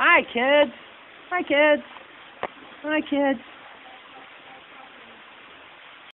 Hi, kids. Hi, kids. Hi, kids.